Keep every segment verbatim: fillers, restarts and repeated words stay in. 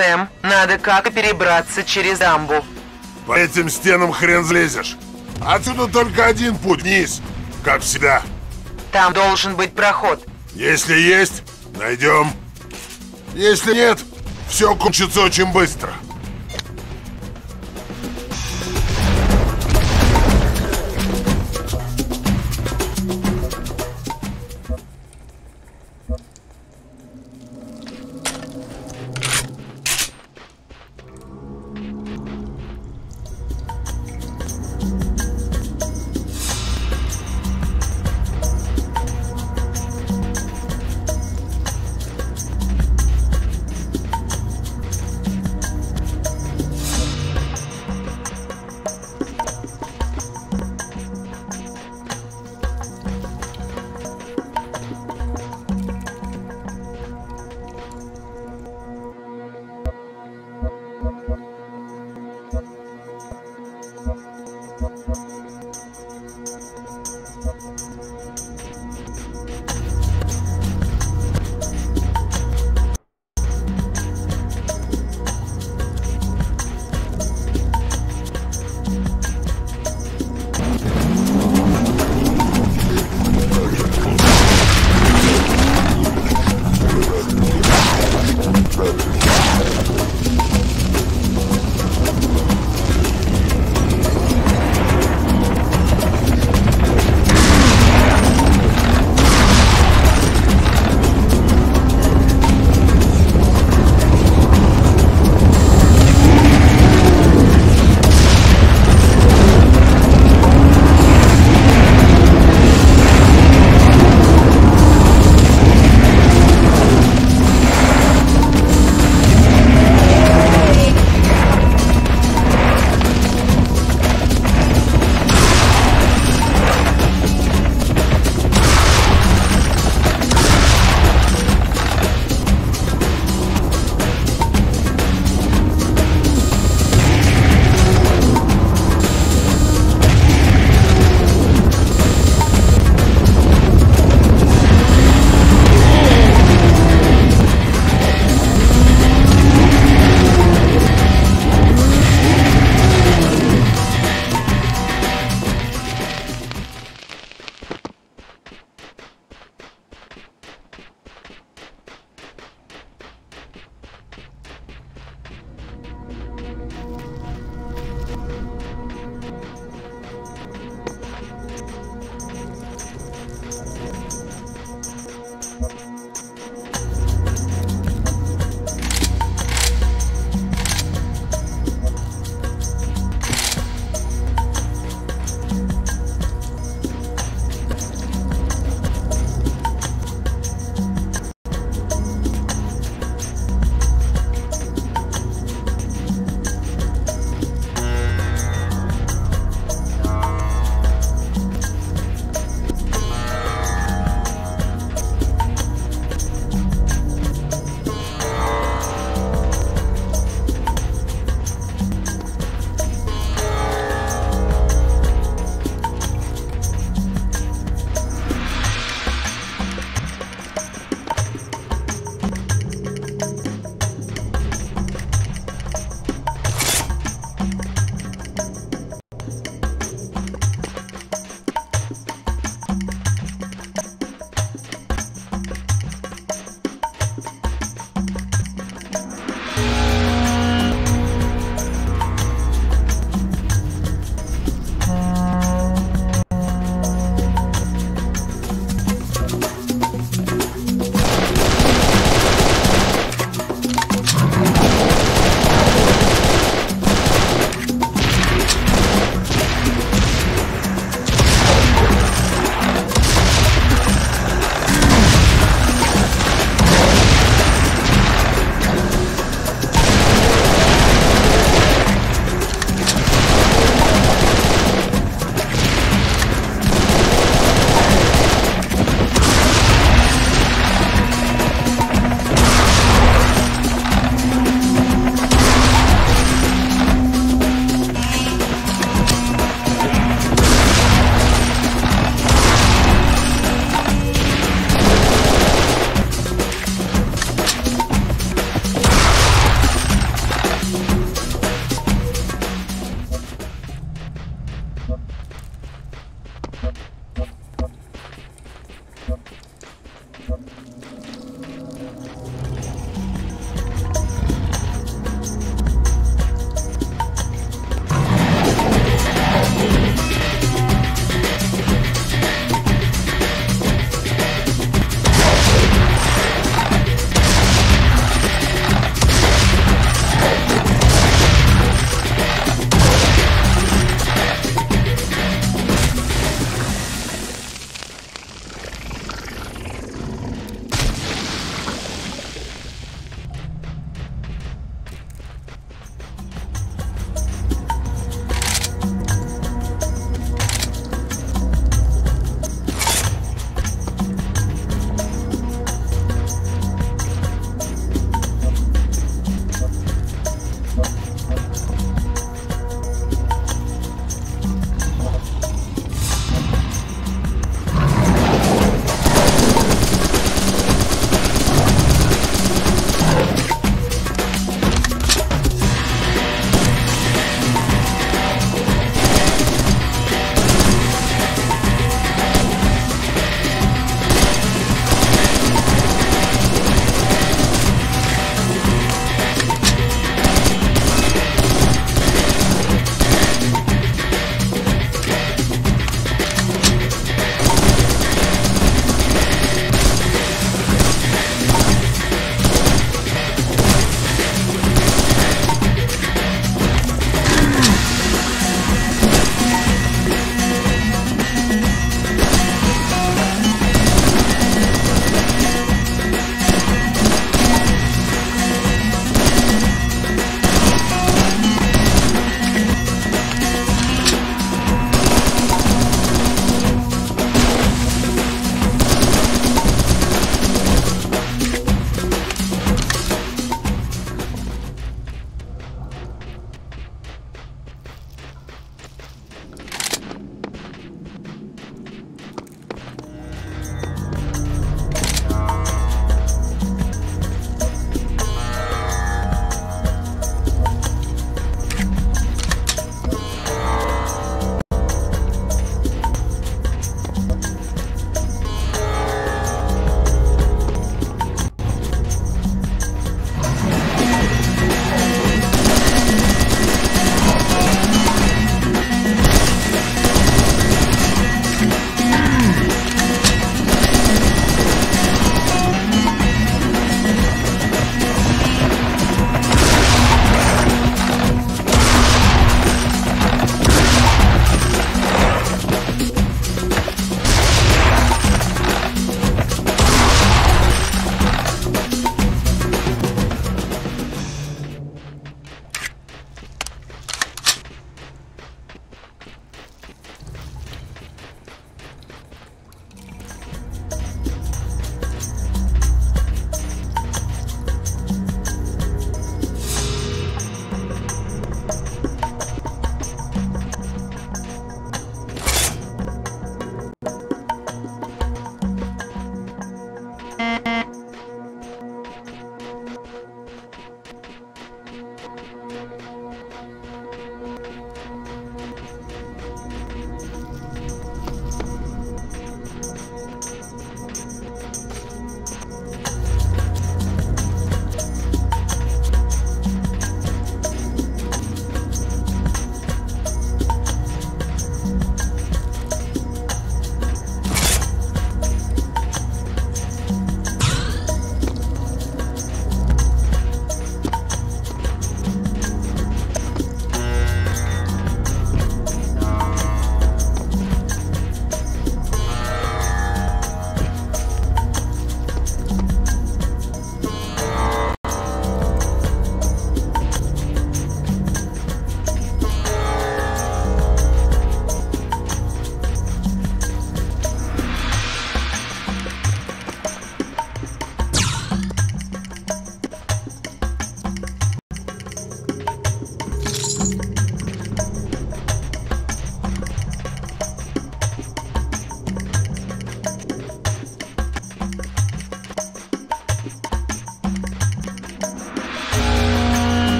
Сэм, надо как-то перебраться через дамбу. По этим стенам хрен залезешь. Отсюда только один путь вниз, как всегда. Там должен быть проход. Если есть, найдем. Если нет, все кончится очень быстро.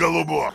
голубор.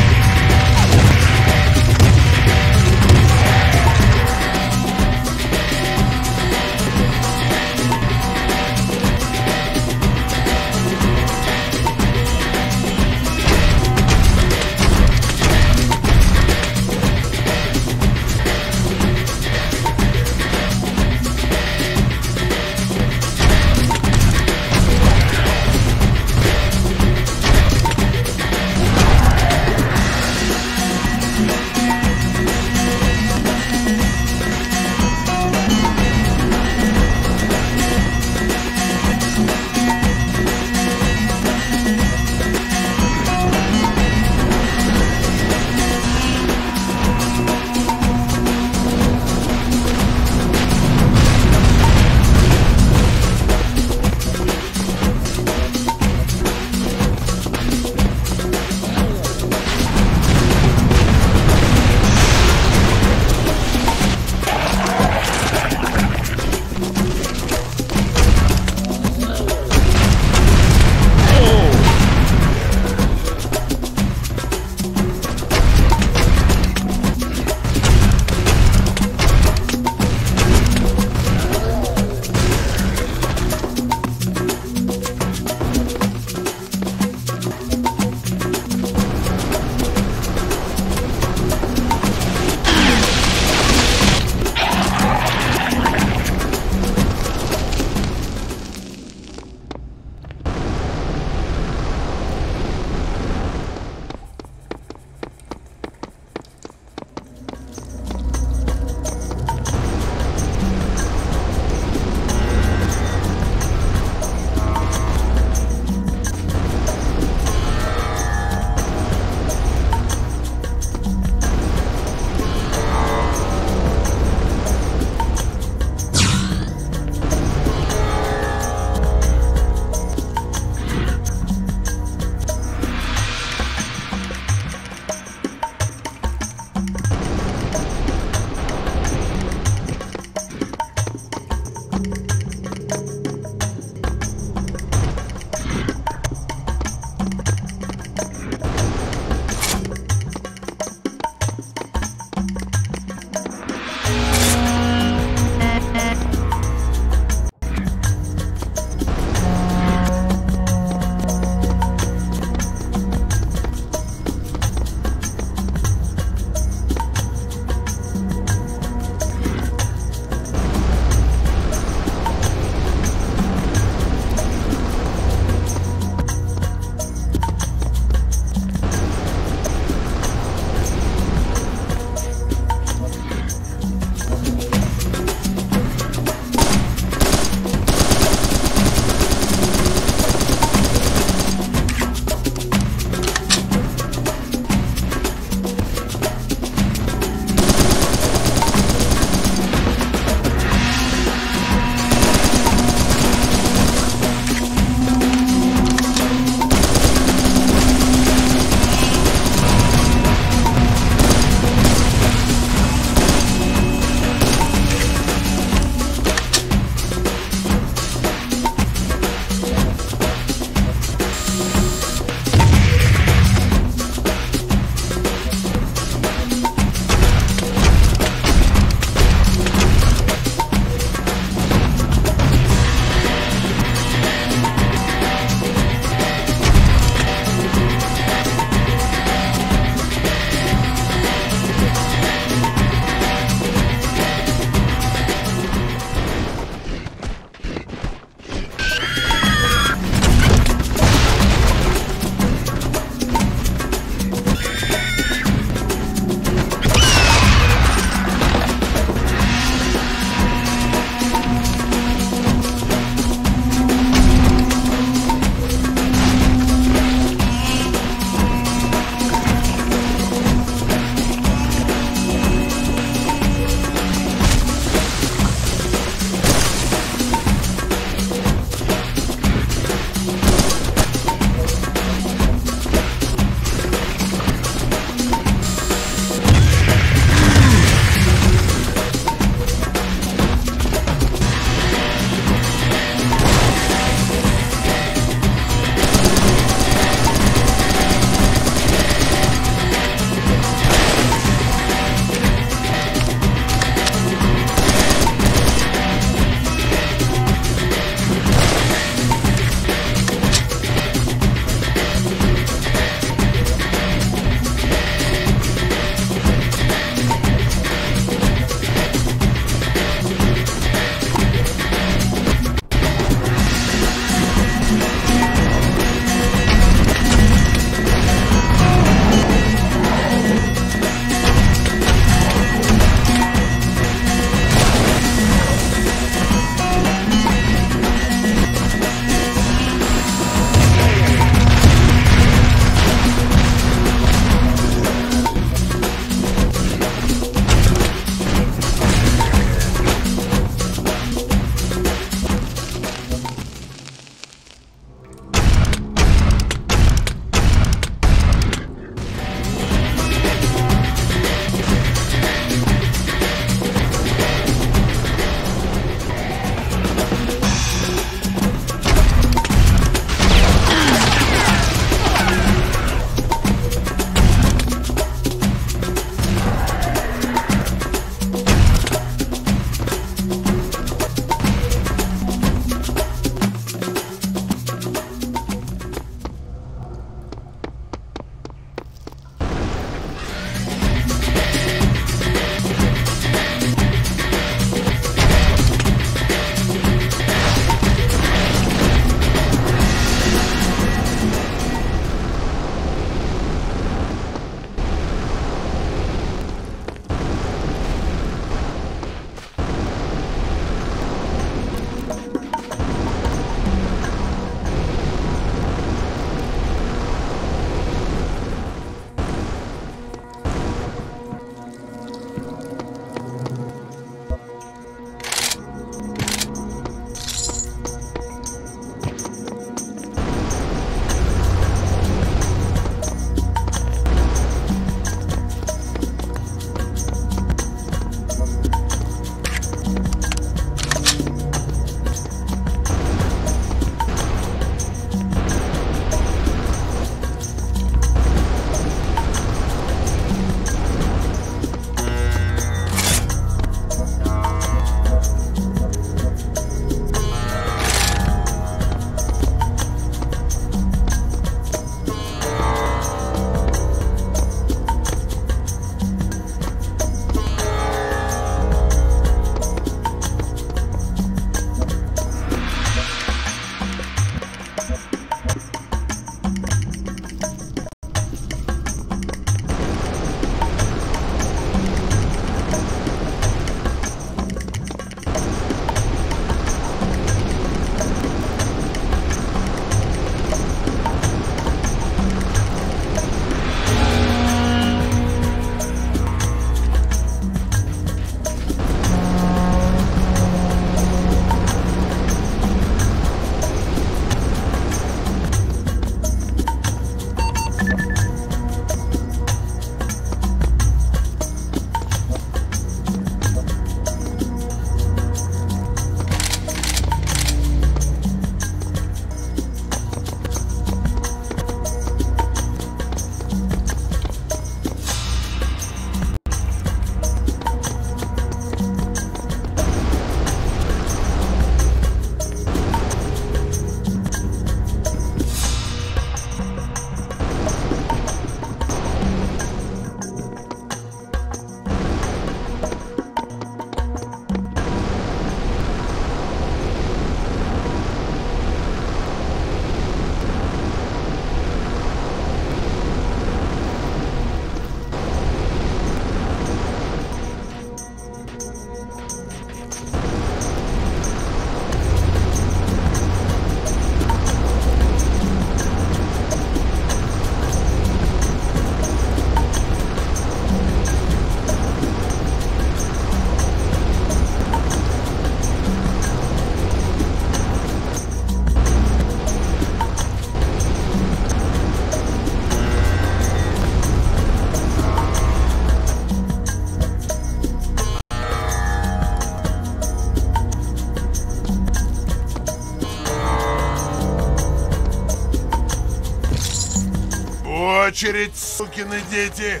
В очередь, сукины дети!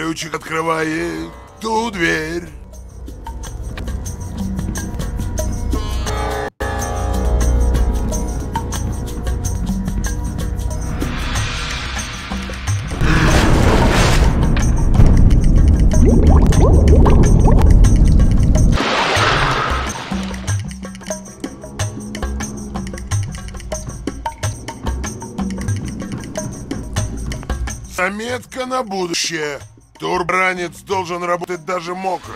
ключик открывает ту дверь. Заметка на будущее. Турбранец должен работать даже мокро.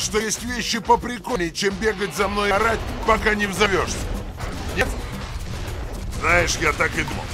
Что есть вещи поприкольнее, чем бегать за мной и орать, пока не взовешься. Нет? Знаешь, я так и думал.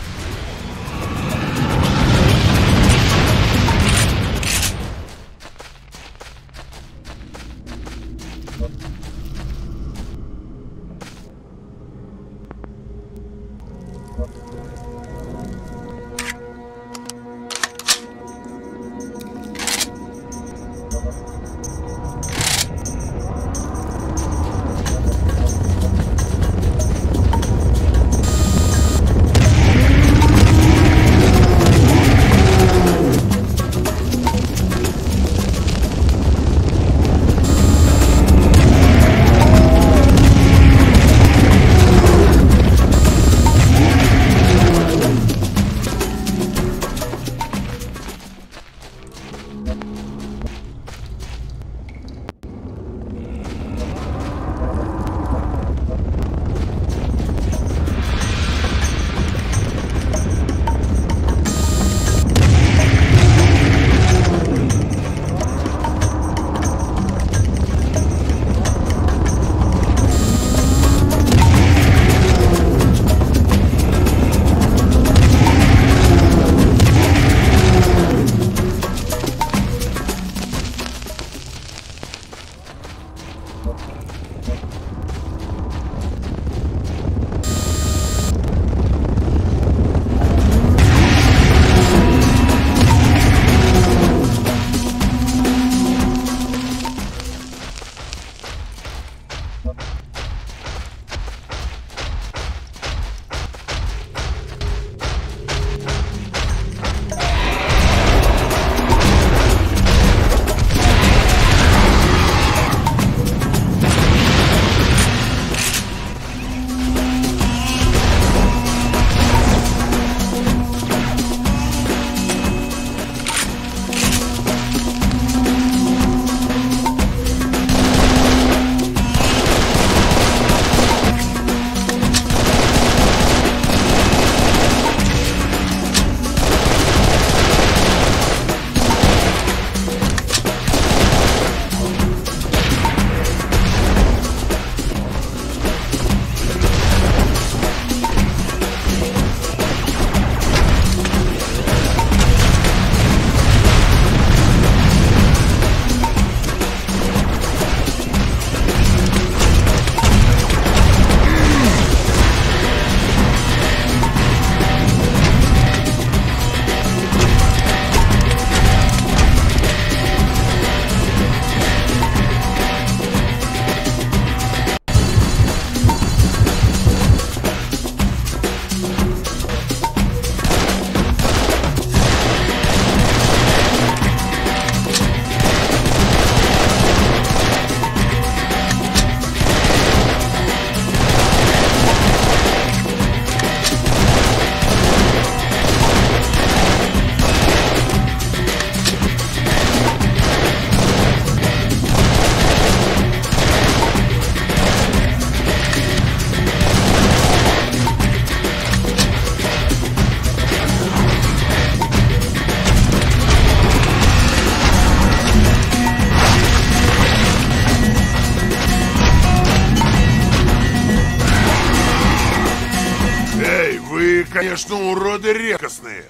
конечно, уроды редкостные.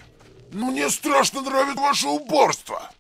Но мне страшно нравится ваше уборство.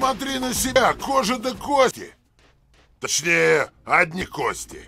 Посмотри на себя, кожа да кости. Точнее, одни кости.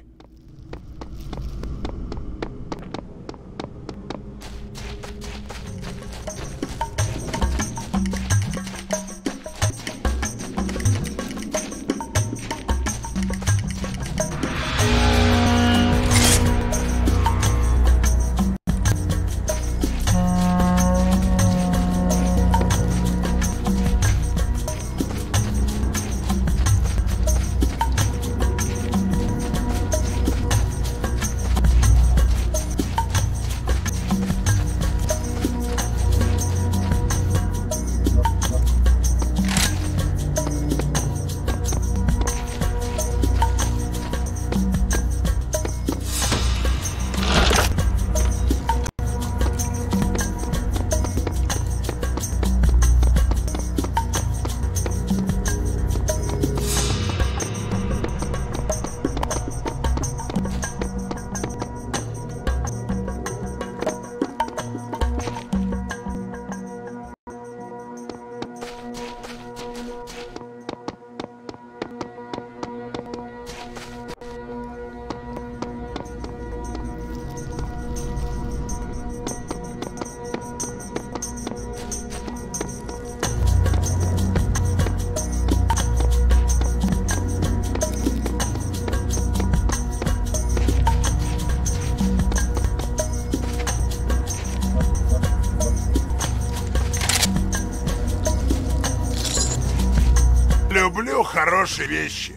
Люблю хорошие вещи.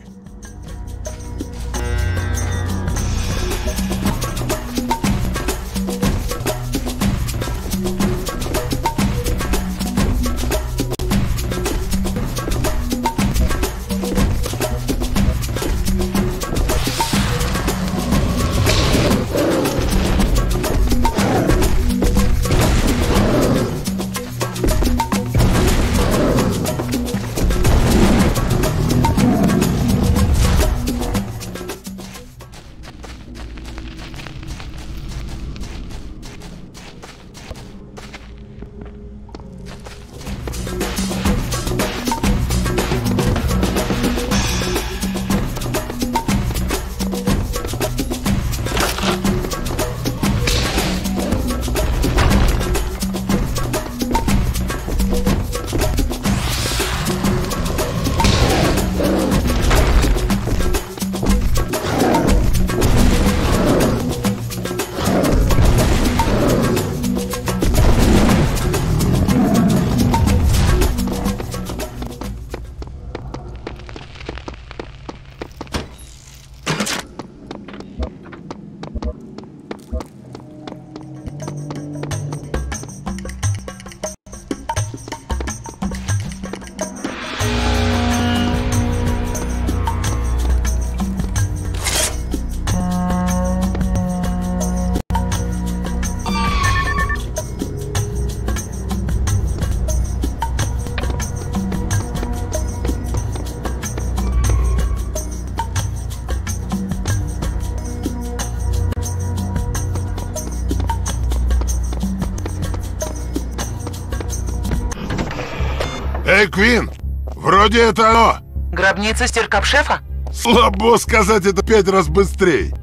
Эй, Квин, вроде это оно. Гробница стеркапшефа? Слабо сказать это пять раз быстрее.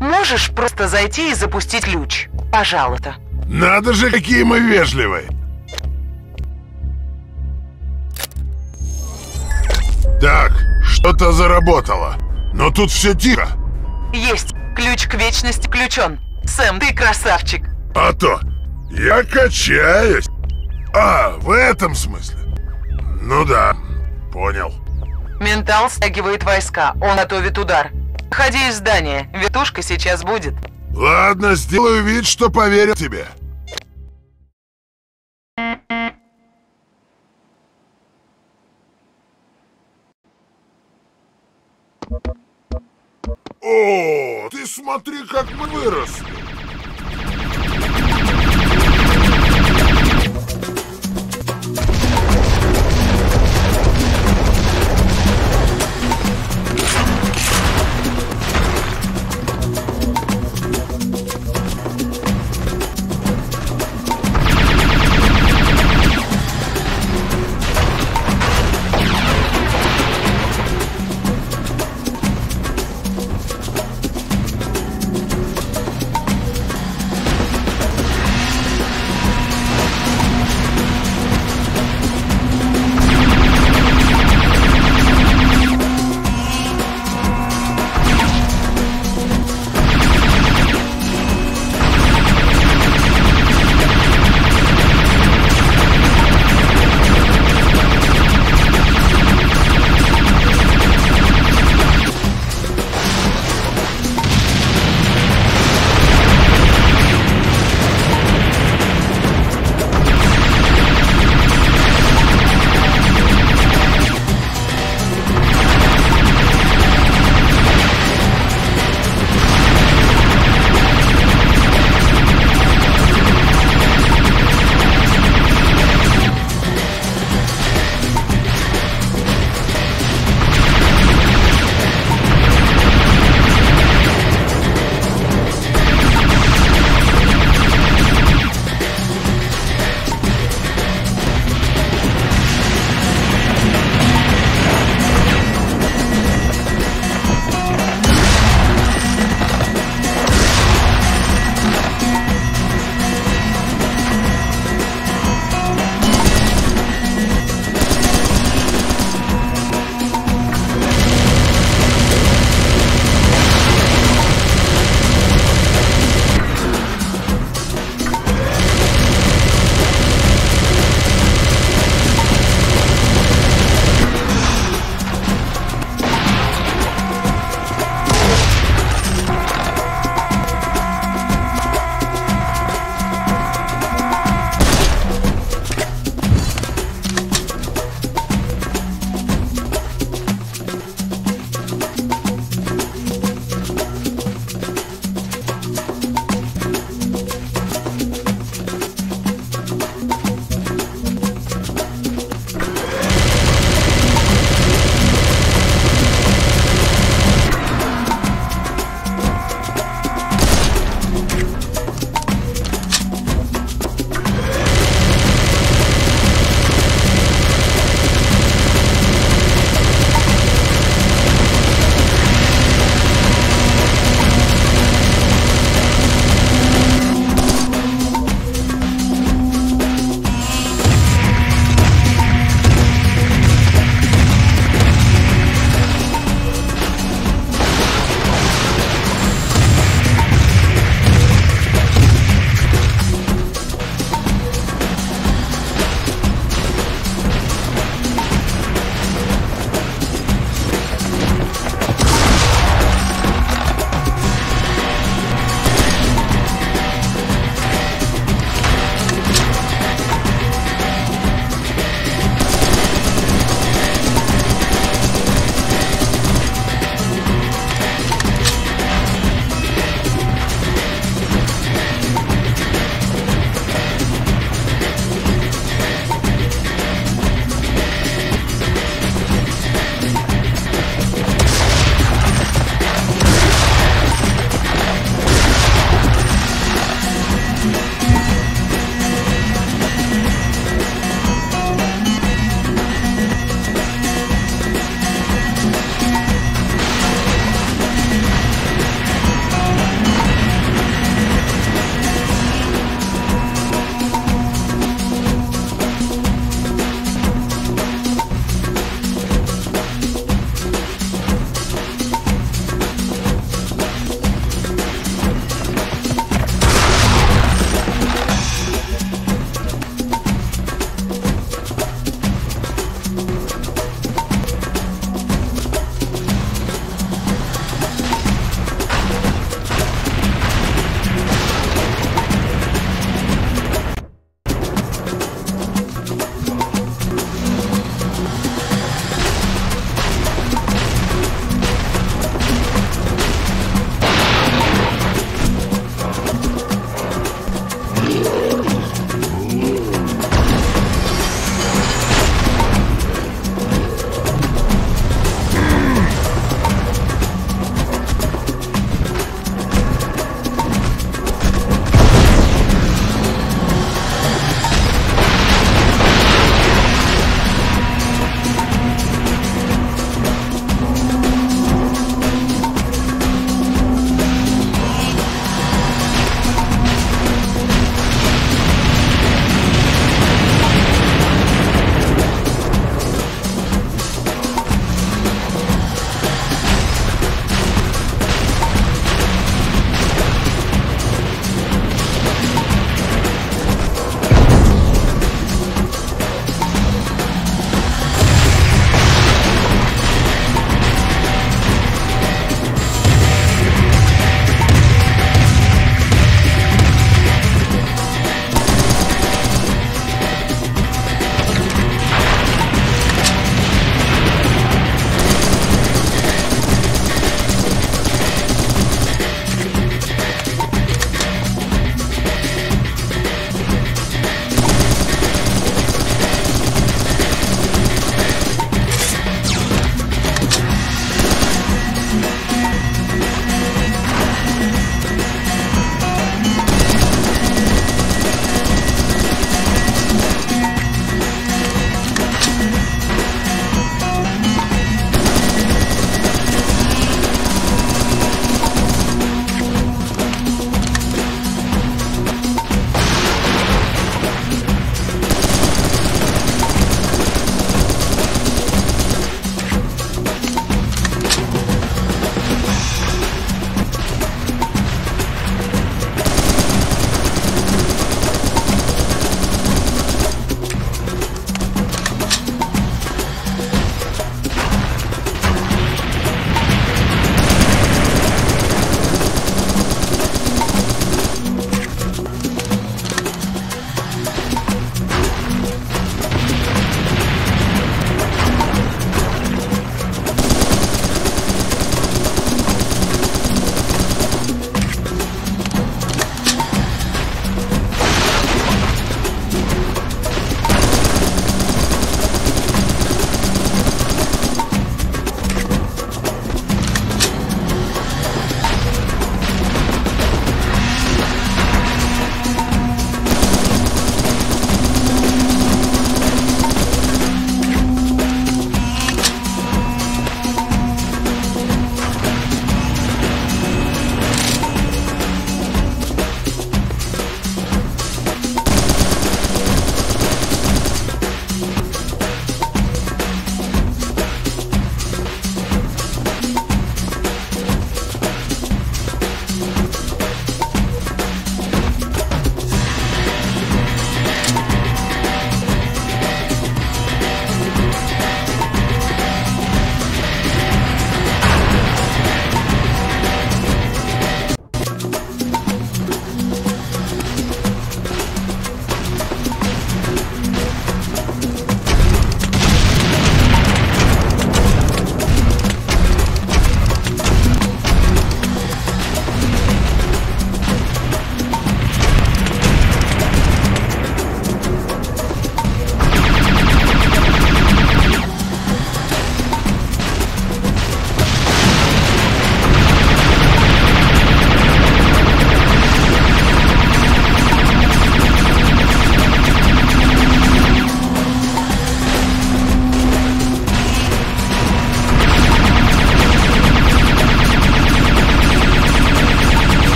Можешь просто зайти и запустить ключ, пожалуйста. Надо же, какие мы вежливые. Так, что-то заработало. Но тут все тихо. Есть. Ключ к вечности включен. Сэм, ты красавчик. А то. Я качаюсь. А, в этом смысле. Ну да, понял. Ментал стягивает войска, он готовит удар. Ходи из здания, вертушка сейчас будет. Ладно, сделаю вид, что поверю тебе. О, ты смотри, как мы выросли.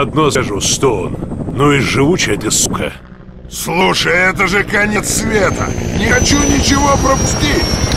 Я одно скажу, что он. Ну и живучая ты, сука. Слушай, это же конец света. Не хочу ничего пропустить.